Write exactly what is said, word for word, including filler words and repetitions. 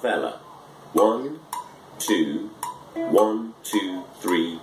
Favela. One, two, one, two, three.